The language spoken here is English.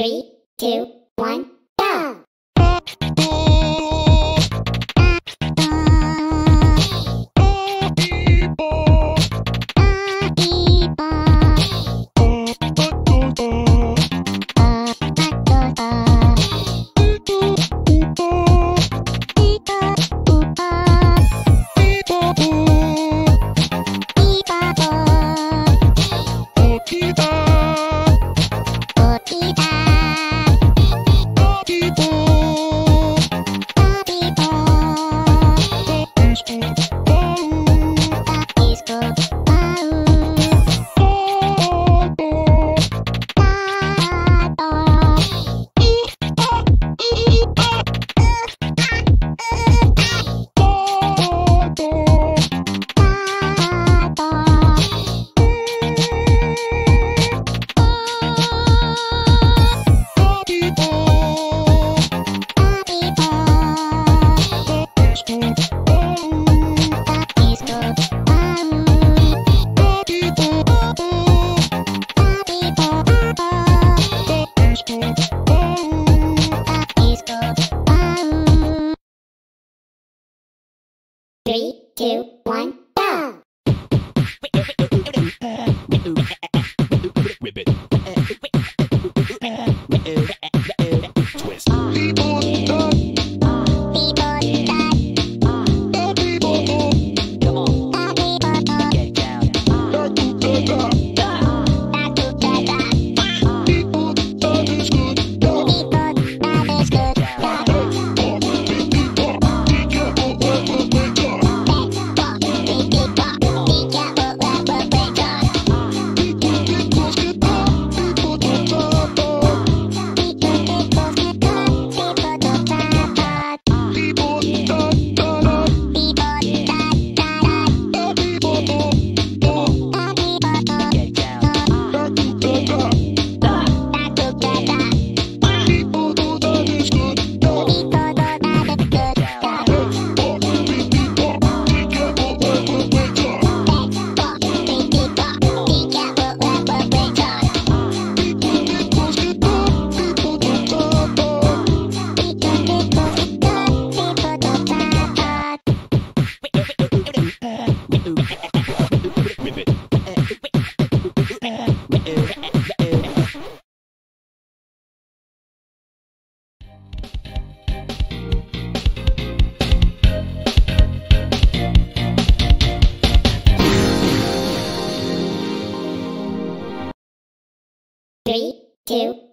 3, 2, 1. Two.